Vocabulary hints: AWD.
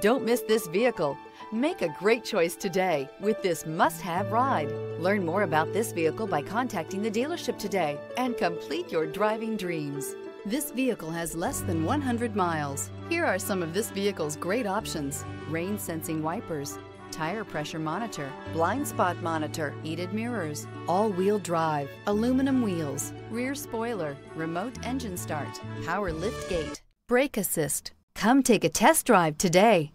Don't miss this vehicle. Make a great choice today with this must-have ride. Learn more about this vehicle by contacting the dealership today and complete your driving dreams. This vehicle has less than 100 miles. Here are some of this vehicle's great options: rain sensing wipers, tire pressure monitor, blind spot monitor, heated mirrors, all-wheel drive, aluminum wheels, rear spoiler, remote engine start, power liftgate, brake assist. Come take a test drive today.